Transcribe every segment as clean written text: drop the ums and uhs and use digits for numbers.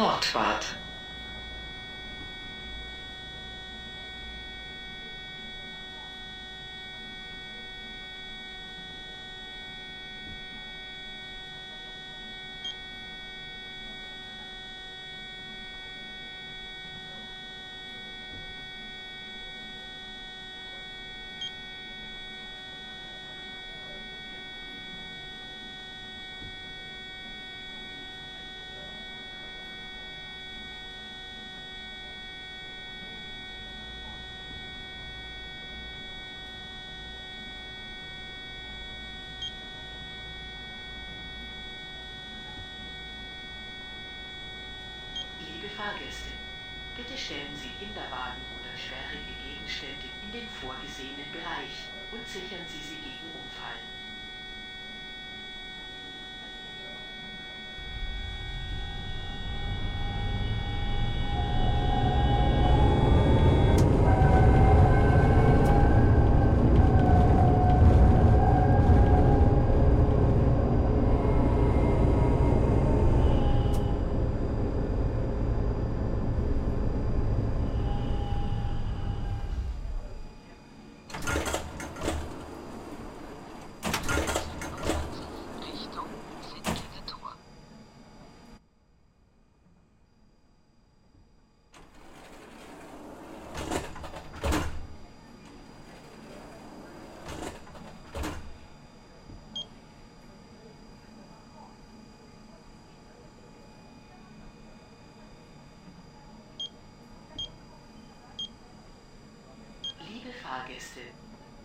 Nordfahrt. Fahrgäste, bitte stellen Sie Kinderwagen oder schwerere Gegenstände in den vorgesehenen Bereich und sichern Sie sie gegen Unfall.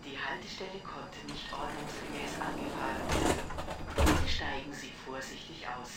Die Haltestelle konnte nicht ordnungsgemäß angefahren werden. Bitte steigen Sie vorsichtig aus.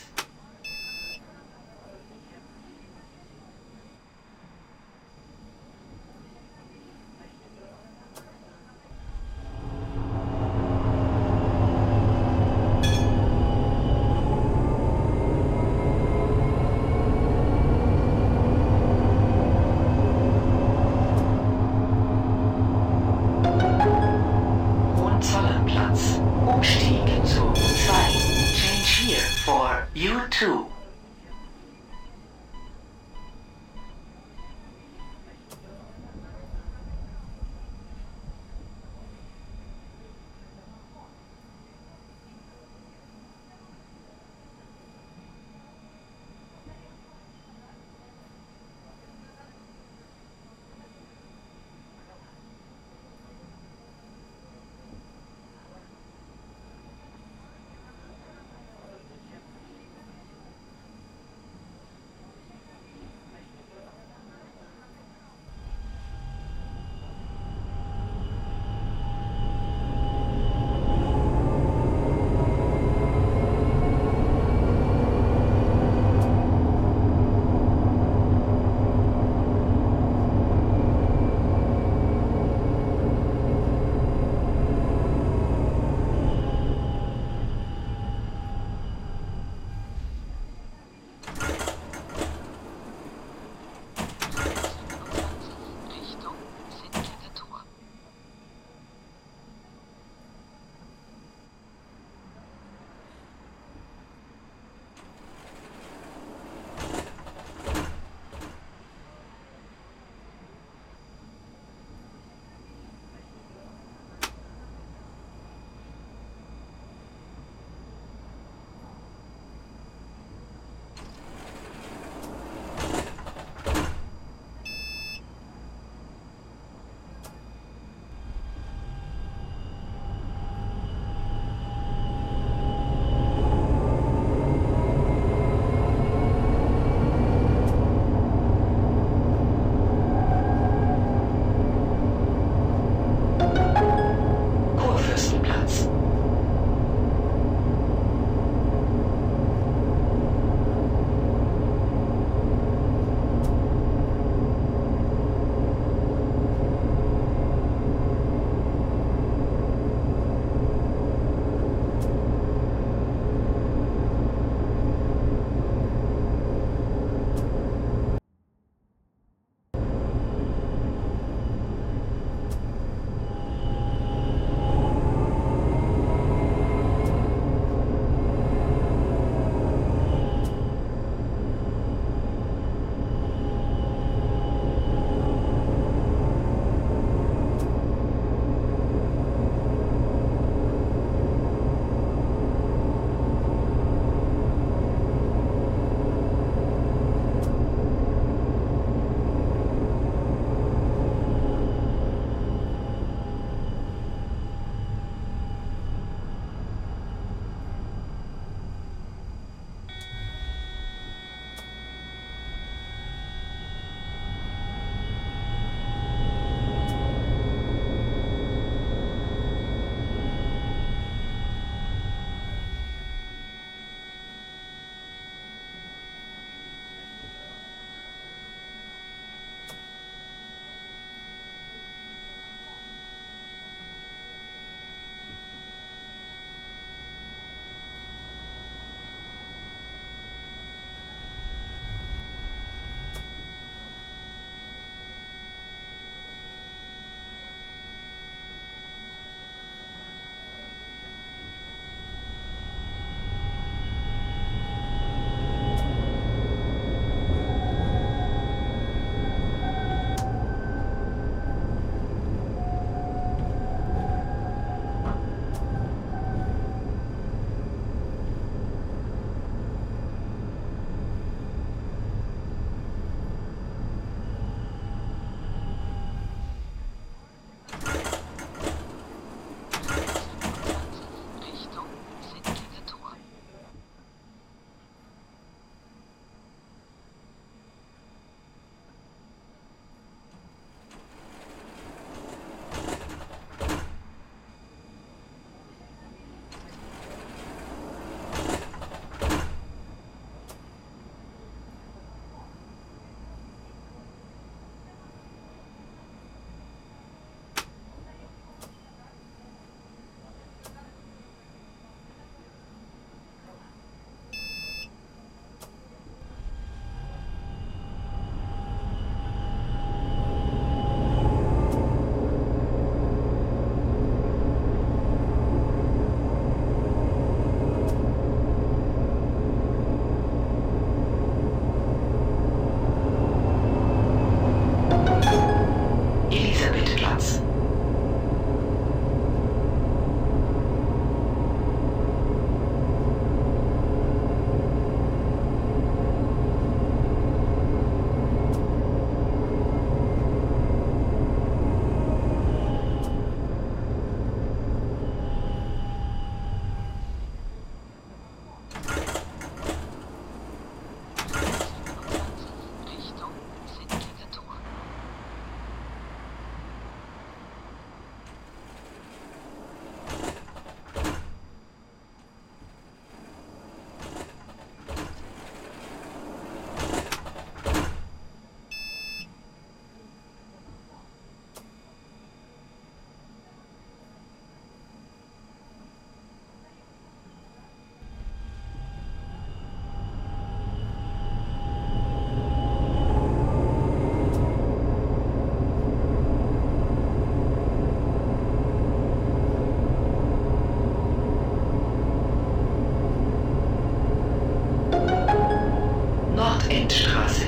Endstraße.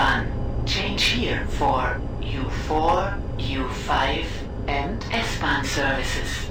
fahren. Change here for U4, U5 and S-Bahn services.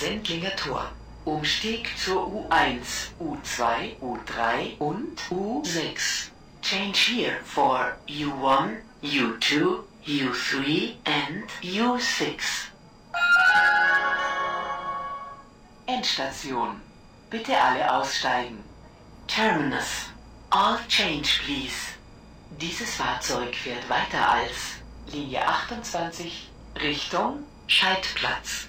Sendlinger Tor. Umstieg zur U1, U2, U3 und U6. Change here for U1, U2, U3 and U6. Endstation. Bitte alle aussteigen. Terminus. All change please. Dieses Fahrzeug fährt weiter als Linie 28 Richtung Scheidplatz.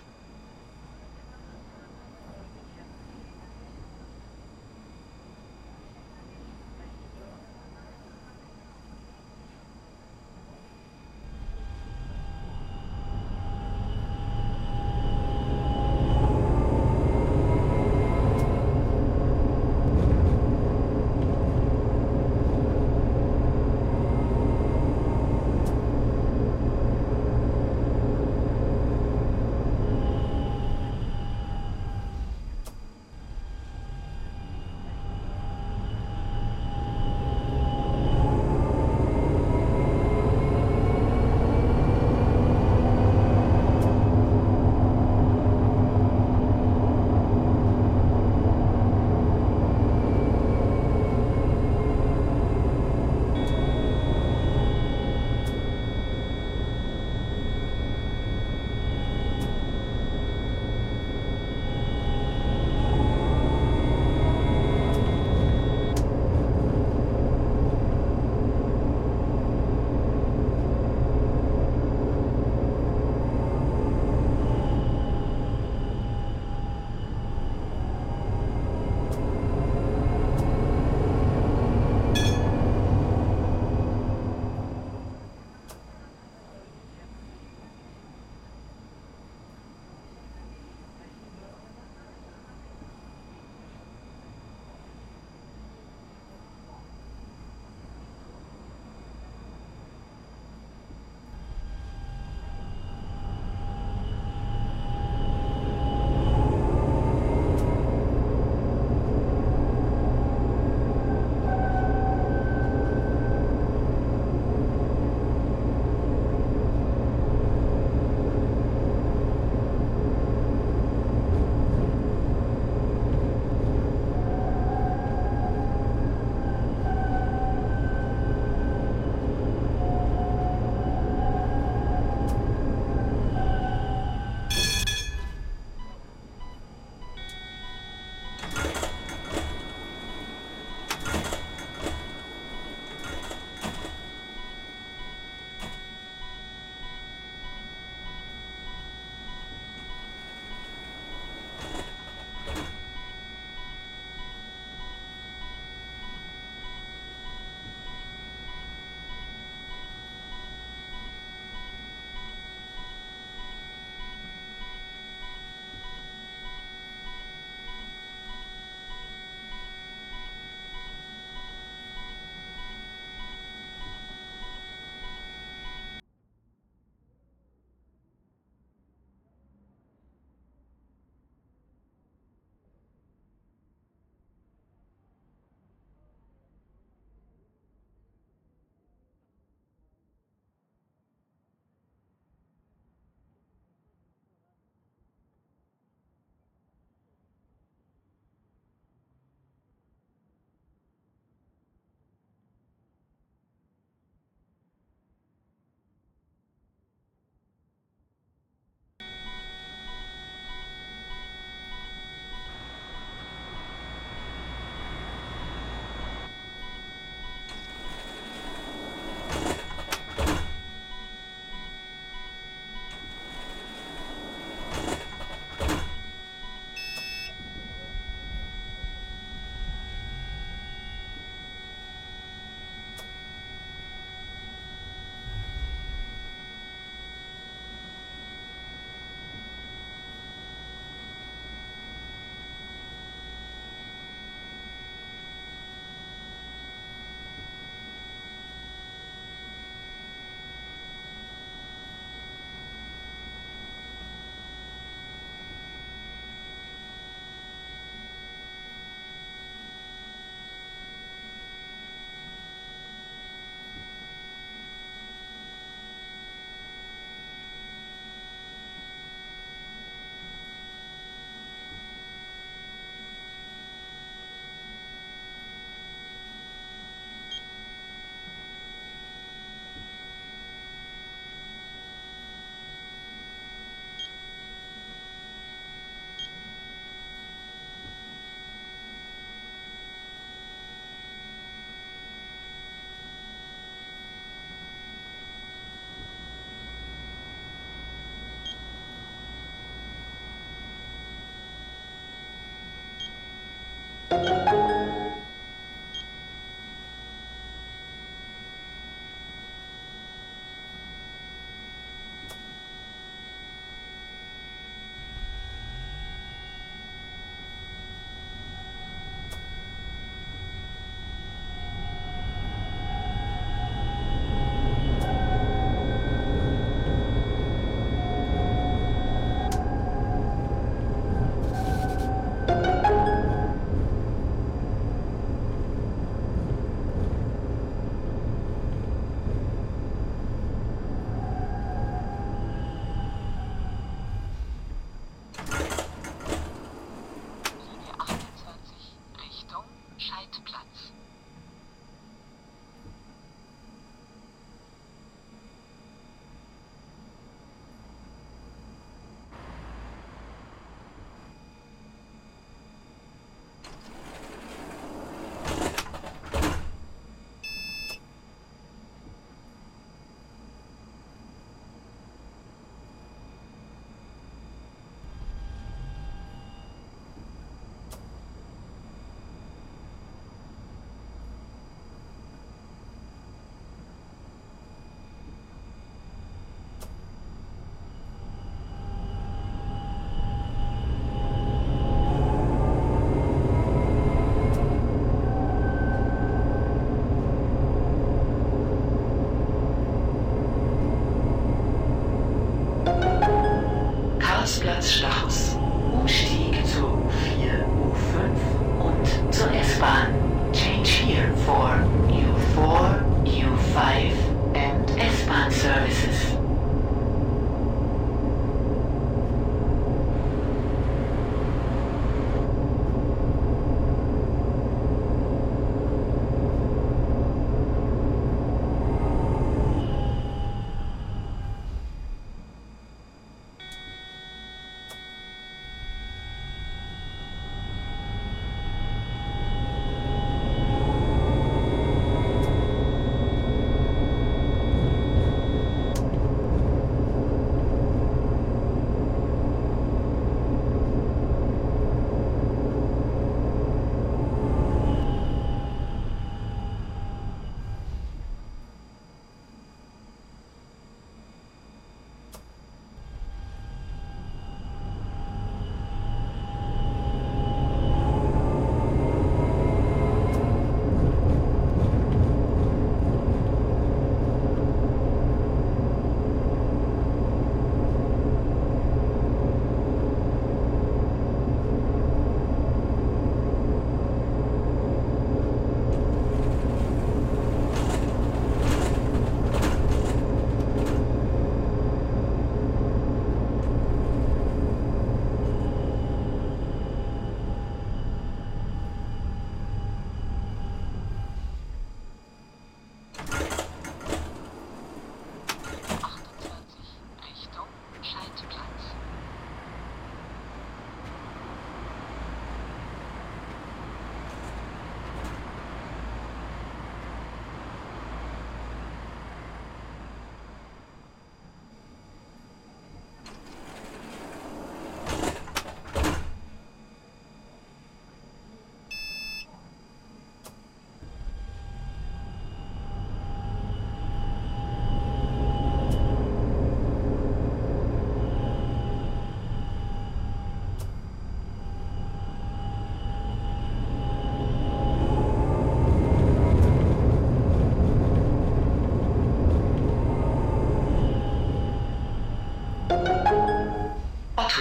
Schlossplatz Stachus, Umstieg zu U4, U5 und zur S-Bahn. Change here for U4, U5 and S-Bahn Services.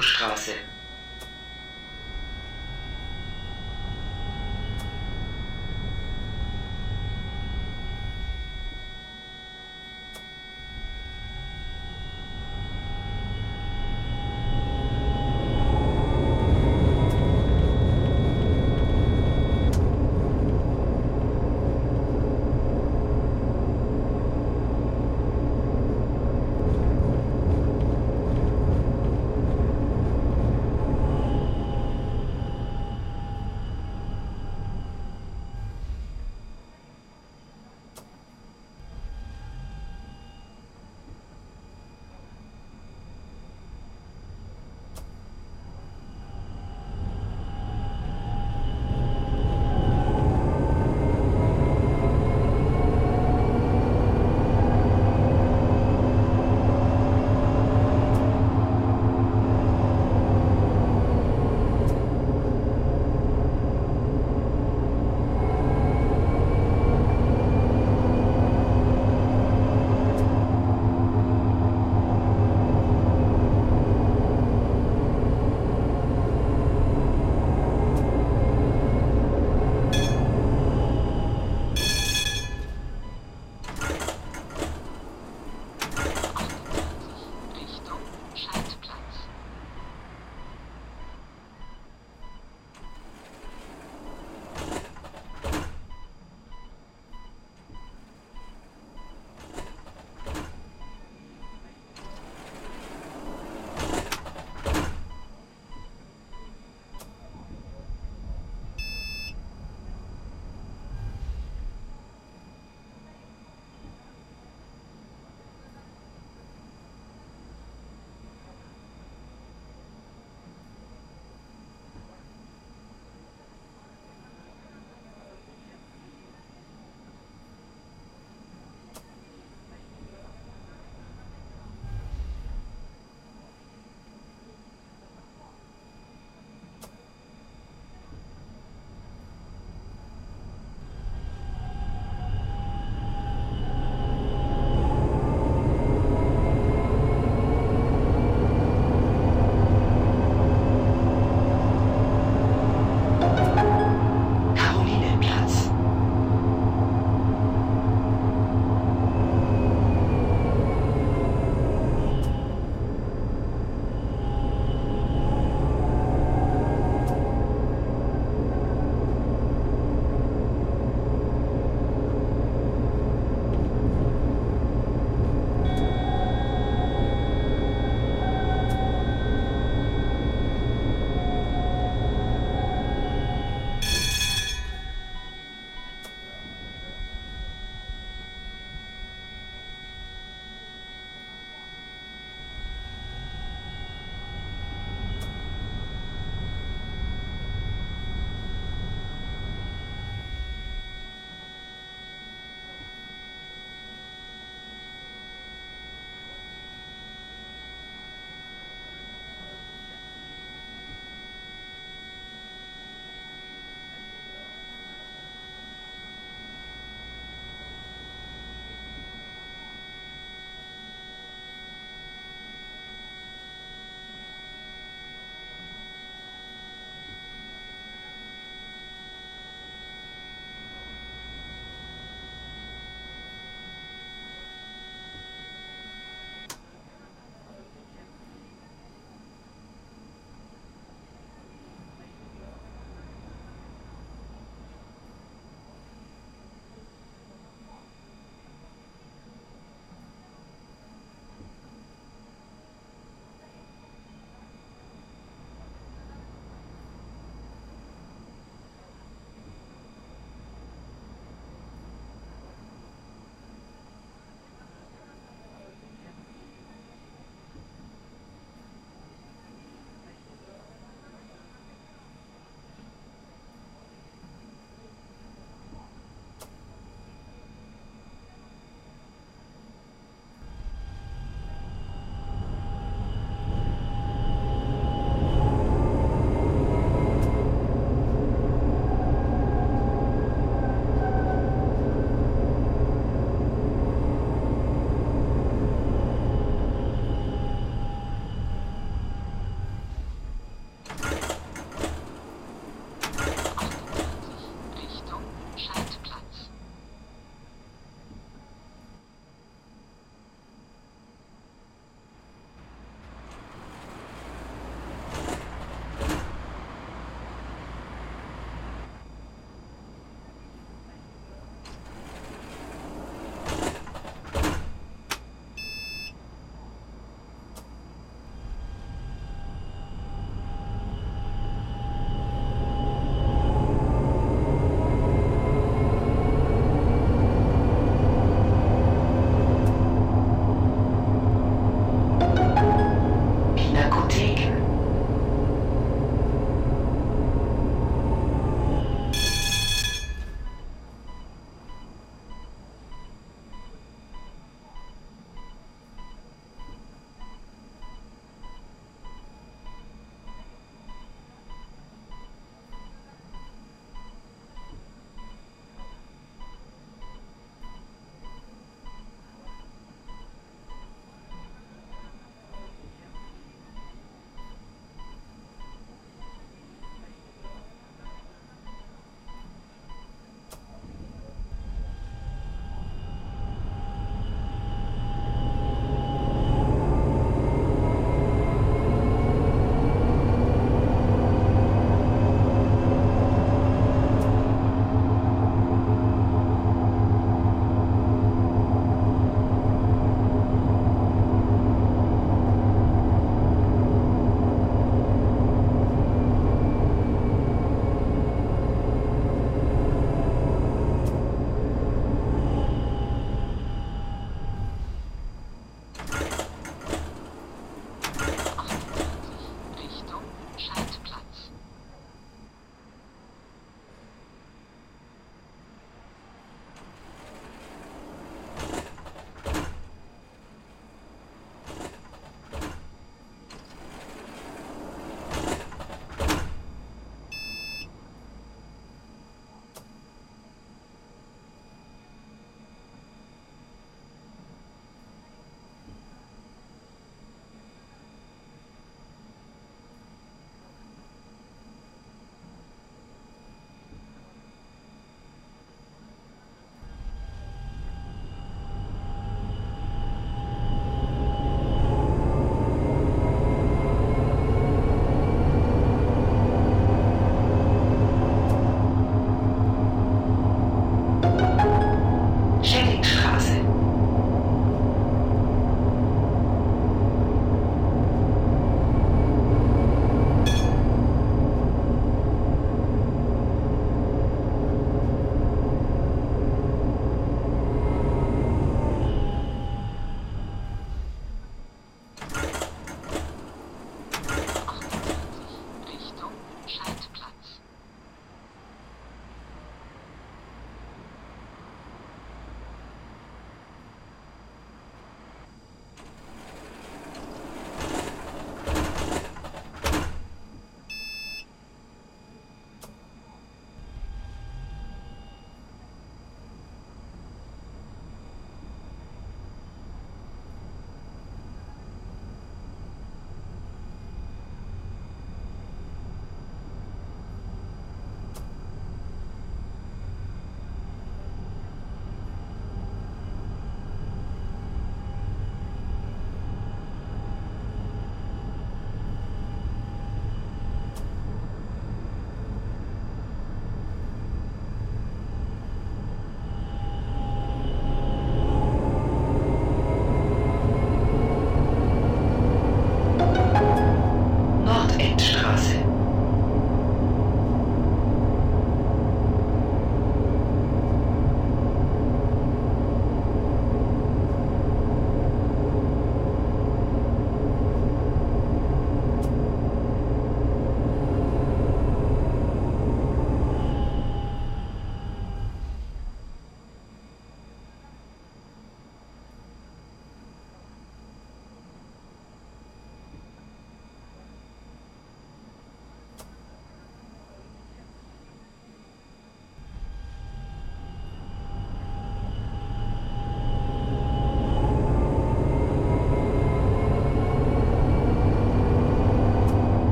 Straße.